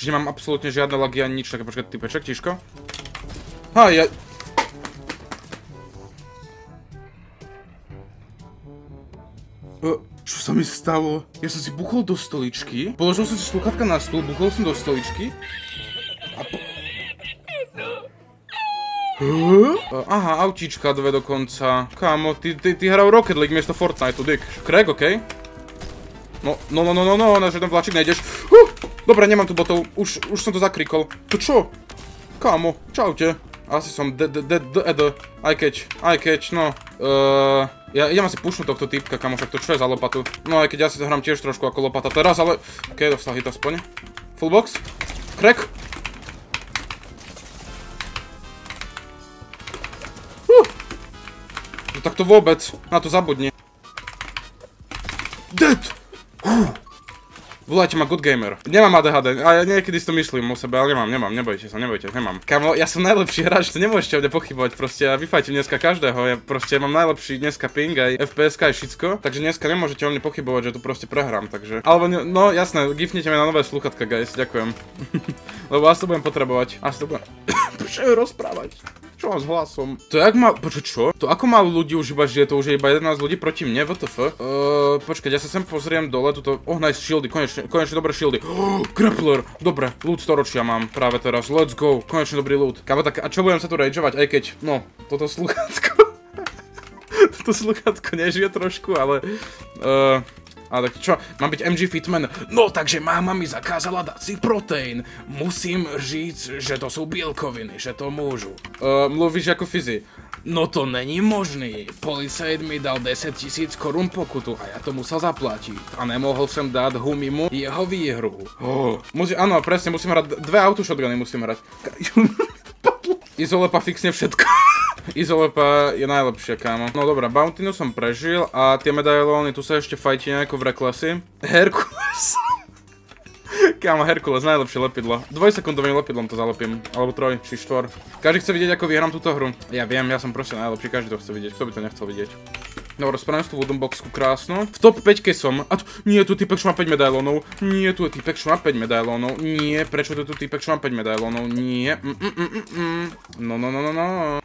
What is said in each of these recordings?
Że nie mam absolutnie żadne lagi ani niczego. Na przykład typeczek, ciszko. A ja... Co to mi stało? Ja sobie zbuchał do stoliczki. Położył sobie słuchawkę na stół, buchał sobie do stoliczki. A po... Aha, auciczka dwie do końca. Kamo, ty hrał Rocket League, jest to Fortnite, dyk. Kreg, okej? Okay? No, na żaden wlaczek znajdziesz. Dobra, nie mam tu, bo to już są to zakrikol. To co? Kamo, ciałcie. Asy są I catch, no. Ja mam sobie puszczę tohto typka, kamoš, jak to čo je za lopatu. No, aj keď ja si to hrám tiež trošku ako lopata teraz, ale... Okej, dostal hit aspoň. Full box. Crack. No tak to vôbec. Na to zabudni. Dead. Volajte ma good gamer. Nemám ADHD, a ja niekedy si to myslím o sebe, ale nemám, nebojte sa, nemám. Kamo, ja som najlepší hráč, to nemôžete o mne pochybovať, proste a vyfajte dneska každého, ja proste mám najlepší dneska ping, aj FPS, aj všetko, takže dneska nemôžete o mne pochybovať, že to proste prehrám, takže. Alebo, no jasné, gifnite mi na nové sluchatka, guys, ďakujem. Lebo asi to budem potrebovať, asi to budem... Prečo ju rozprávať? Čo mám s hlasom? To jak má... Počkaj, čo? To ako málo ľudí už iba žije? To už je iba 11 ľudí proti mne, WTF? Počkaj, ja sa sem pozriem dole, tuto... Oh, nice shieldy, konečne dobré shieldy. Oh, grappler! Dobre, loot storočia mám práve teraz, let's go, konečne dobrý loot. Kámo, tak a čo budem sa tu rageovať, aj keď... No, toto slúchadko... Toto slúchadko nežije trošku, ale... Ale tak čo, mám byť MG Fitman? No takže máma mi zakázala dať si proteín. Musím říct, že to sú bielkoviny, že to môžu. Mluvíš ako fyzi. No to není možný. Policajt mi dal 10 000 korun pokutu a ja to musel zaplatiť. A nemohol som dať Humimu jeho výhru. Áno, presne, musím hrať, dve autoshotguny musím hrať. Izolepa fixne všetko. Izolepa je najlepšie, kámo. No dobrá, Bountynu som prežil a tie medailóny tu sa ešte fajti nejako v reklasy. Herkules. Kámo, Herkules, najlepšie lepidlo. Dvojsekundovým lepidlom to zalepím. Alebo 3 či 4. Každý chce vidieť, ako vyhrám túto hru. Ja viem, ja som proste najlepší, každý to chce vidieť. Kto by to nechcel vidieť? Dobre, spravím si tú wooden boxku krásnu. V top 5 som. A tu, nie, tu týpek, čo má 5 medailónov. Nie, tu je týpek, čo má 5 medailónov. Nie, prečo tu je týpek, čo má 5 medailónov. Nie, No.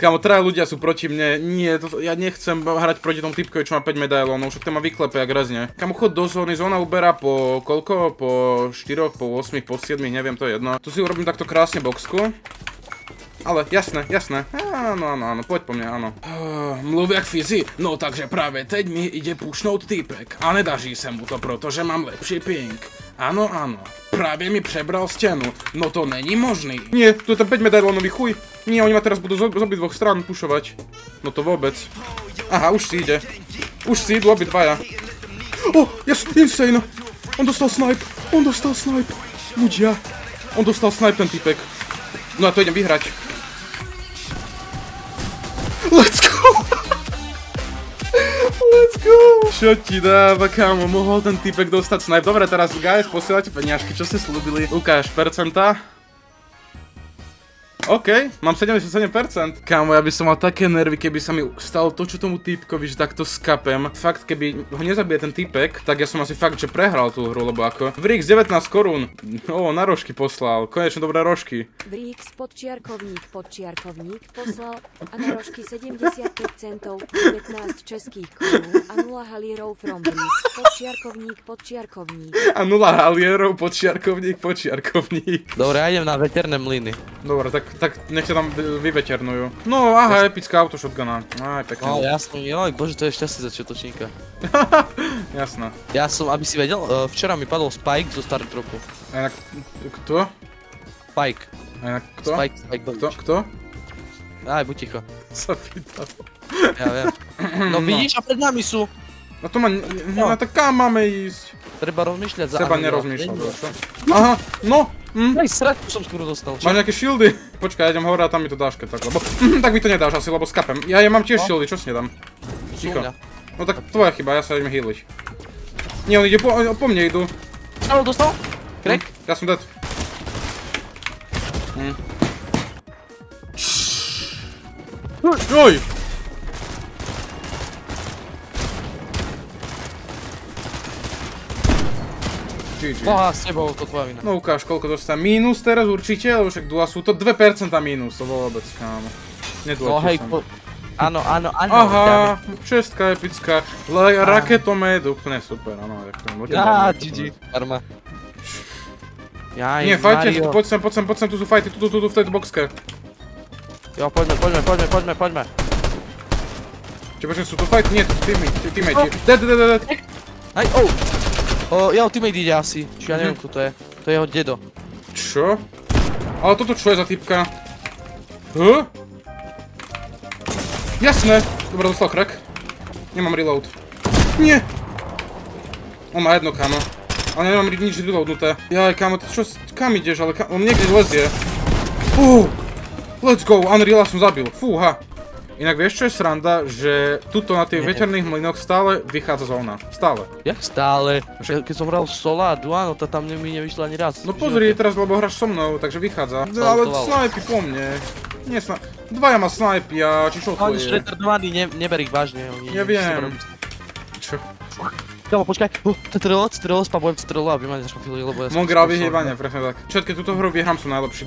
Kámo, 3 ľudia sú proti mne. Nie, ja nechcem hrať proti tomu týpkovi, čo má 5 medailónov. Však to ma vyklepe, jak razne. Kámo, chod do zóny, zóna uberá po koľko? Po 4, po 8, po 7, neviem, to je jedno. Tu si urobím takto krásne boxku. Ale jasné, áno, poď po mne, áno. Mluv jak fyzi, no takže práve teď mi ide pušnúť týpek a nedaří sa mu to, protože mám lepší ping. Áno, práve mi prebral stenu, no to není možný. Nie, tu je tam 5 medailónový chuj, nie, oni ma teraz budú z obidvoch strán pušovať. No to vôbec. Aha, už si ide, už si idú obidvaja. Oh, yes, insane, on dostal snipe, ľudia, on dostal snipe ten týpek. No a to idem vyhrať. Let's go! Let's go! Čo ti dáva, kámo? Mohol ten týpek dostať snipe? Dobre, teraz guys, posielajte peniažky, čo ste slúbili. Ukáž percenta. Okej, mám 77%. Kámo, ja by som mal také nervy, keby sa mi stalo to, čo tomu týpkovi, že takto skapem. Fakt, keby ho nezabije ten týpek, tak ja som asi fakt, že prehral tú hru, lebo ako... Wrix, 19 korún. O, na rožky poslal. Konečne dobré rožky. Wrix, podčiarkovník poslal a na rožky 75 centov, 19 českých korún a 0 halierov from Wrix, podčiarkovník. A 0 halierov, podčiarkovník. Dobre, ja idem na veterné mlyny. Dobre, tak... Tak nech ťa tam vyveternujú. No, aha, epická autoshotguna. Aj, pekne. No, jasný, joj, bože, to je šťastie začiatočníka. Jasné. Ja som, aby si vedel, včera mi padol Spike zo Star Dropu. A inak, kto? Spike. A inak, kto? Spike, kto? Aj, buď ticho. Sa pýtal. Ja viem. No vidíš, a pred nami sú. No to ma, no tak kam máme ísť? Treba rozmýšľať za... Seba nerozmýšľať, čo? Aha, no! Aj sračku som skoro dostal. Máš nejaké shieldy? Počkaj, ja idem hore a tam mi to dáš keď tak, lebo... Tak mi to nedáš asi, lebo skapem. Ja mám tiež shieldy, čo si nedám? Ticho. No tak tvoja chyba, ja sa idem healiť. Nie, on ide po mne idú. Áno, dostal? Crack? Ja som dead. Joj! GG. No, zjebał to 2 wina. No Łukasz, kolko dostał minus teraz určite, ale już jak dłasu to 2% minus, to wobec kamo. Nie dłasu. No hej, ano. Aha, wszystka epicka. Raketomed, úplne super, ano, jak to może. Ja, GG, arma. Ja, nie, fajcie, podsem, tu fajcie, tu w tej boxkę. Jo, chodźmy. Czy tu fight? Nie, to jest teammate. Dead. Aj, o! Ja o teammate idzie asi. Czy ja nie wiem, kto to jest. To jeho dedo. Co? Ale to co jest za typka? Huh? Jasne! Dobra, dostał crack. Nie mam reload. Nie! On ma jedno kamo. Ale ja nie mam nic reloadnute. Jaj, kamo, to co z kam idziesz, ale on nie gdzieś lezie. Uuu! Let's go! Andrii som zabil. Fú, ha! Inak vieš, čo je sranda, že tuto na tých veterných mlynoch stále vychádza zóna. Stále. Jak stále? Keď som hral sola a duáno, to tam mi nevyšlo ani raz. No pozri, teraz, lebo hráš so mnou, takže vychádza. Ale snajpy po mne. Nie snajpy. Dvaja ma snajpy a či čo to je? Ale šretardovaný, neber ich vážne. Neviem. Čo? Kámo, počkaj. Strelo, spavujem strelo a vymaň za chvíľu, lebo ja som... Môj grá vyhýbanie, presne tak. Všetky túto hru vyhrám, som najlepší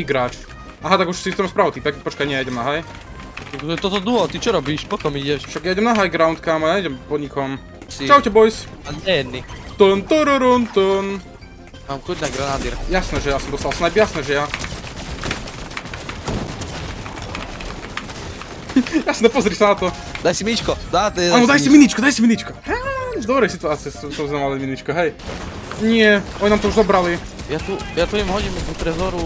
igráč. Aha, tak už si v tom spravil, tak počkaj, nie, idem na haj. To duo, ty co robisz? Po co mi idziesz? Wszak ja idę na high ground, kamo, ja idę po nikom. Si. Ciao, boys! A nie, nie. Ton, tororun, ton. Mam kurde granadier. Jasne, że ja sam dostał snajp, jasne, że ja. Jasne, pozri na to. Daj si miniczko, daj si miniczko. W dobrej sytuacji są znaleźli miniczko, hej. Nie, oni nam to już zabrali. Ja tu im chodzimy do trezoru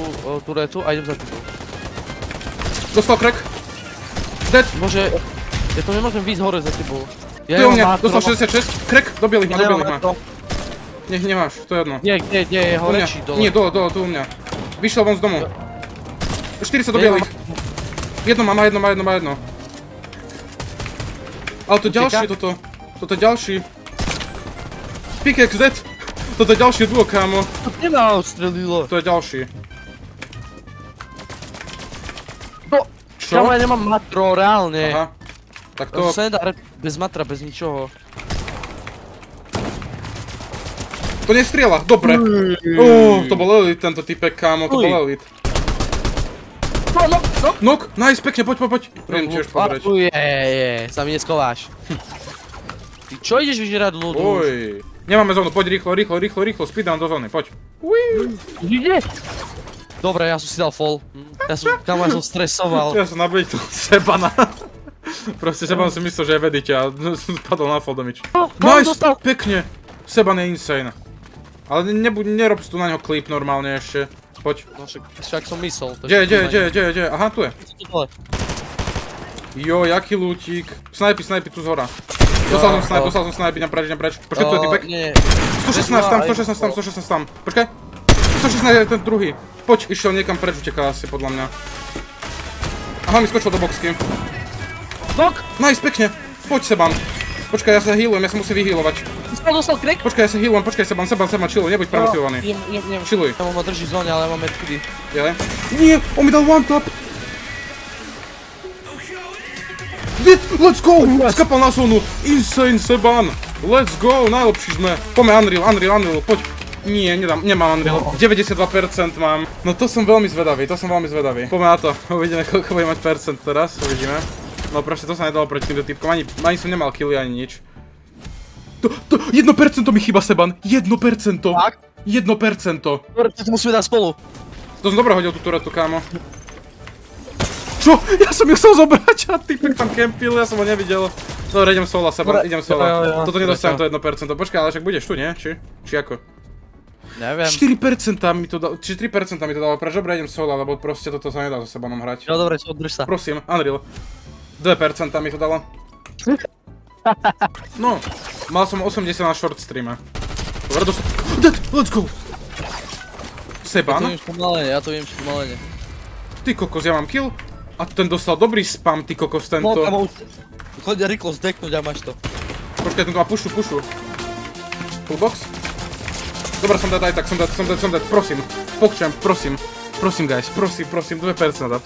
turetu, a idę za tytuł. Dostał krek. Dead. Boże, ja to nie mogę wyjść z hory za typu. Ty u mnie, dostał 66, krek, do bielych ma. Niech nie masz, to jedno. Nie, chory ci dole. Nie, dole, tu u mnie. Wyszła wąt z domu. 400 do bielych. Jedno ma. Ale to dalszy, to dalszy. Pickaxe dead. To dalszy duo, kamo. To nie ma odstrzelilo. To dalszy. Czemu ja nie mam matro, realnie. Aha. Tak to... Seneda bez matra, bez niczego. To nie strzela, dobre. Uuu, to bol elit tento typek, kamo, to bol elit. Nok, nice, pekne, poď. Riem tiež podrať. Sa mi neskováš. Ty čo ideš vyžerať ľudu? Uj. Nemáme zónu, poď rýchlo, speeddown do zóny, poď. Uj. Ide? Dobra, ja som si dal fall. Ja som stresoval. Ja som nabil toho Sebana. Proste Seban si myslel, že je vedite a spadol na fall damage. Nice, pekne. Seban je insane. Ale nerob si tu na ňo klip normálne ešte. Poď. Však som myslel. Kde? Aha, tu je. Jo, jaký lútik. Snajpi tu zhora. Dostal som snajpi, naprač. Počkaj, tu je typek. 116 tam. Počkaj. 116 ten druhý. Poď, išiel niekam preč, uteká asi, podľa mňa. Aha, mi skočil do boxky. Dok! Nice, pekne. Poď, Seban. Počkaj, ja sa healujem, ja sa musím vyhealovať. Dostal crack? Počkaj, ja sa healujem, počkaj, Seban, chilluj, nebuď premotivovaný. Chilluj. Ja mám drží v zóne, ale mám medkity. Je? Nie, on mi dal one tap. Let's go! Skapal na zónu. Insane, Seban. Let's go, najlepší sme. Poďme, Unreal, poď. Nie, nie mam Unreal. 92% mam. No to są veľmi zvedavý. Poďme na to, uvidíme koľko bude mať percent teraz, uvidíme. No proste to sa nedalo proti týmto typkom, ani som nemal killy, ani nič. To 1% mi chýba, Seban, 1%! Tak? 1%! To musíme dať spolu. To som dobre hodil tú turetu, kámo. Čo? Ja som ju chcel zobrať a typek tam kempil, ja som ho nevidel. Dobre, idem sola, Seban, idem sola. Toto nedostanem to 1%, počkaj, ale však budeš tu, nie? Či ako? Neviem. 4% mi to dalo, či 3% mi to dalo, preč dobre idem sola, lebo proste toto sa nedá so Sebanom hrať. No dobre, odbrž sa. Prosím, Unreal. 2% mi to dalo. No, mal som 80 na short streame. Dobre, dostal. Dead, let's go! Seban? Ja to viem pomalene. Ty kokos, ja mám kill. A ten dostal dobrý spam, ty kokos, tento. Choď rýchlo zdeknúť a máš to. Počkaj, ten to má pušu. Fullbox? Dobra, som dead, prosím guys, prosím, 2%,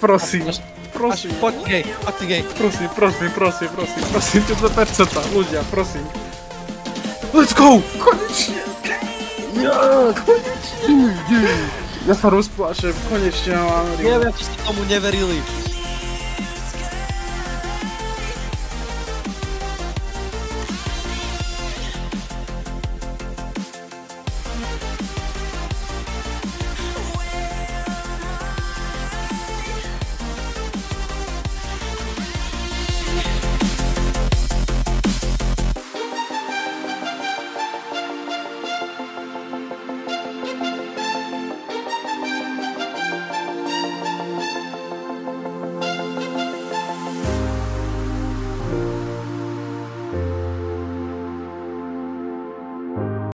prosím. Fuck gay. Prosím, 2%, ľudia, prosím. Let's go! Konečne! Ja się rozpłaczę, koniecznie mam Andrii. Nie wiem, ja się nikomu nie wierzę.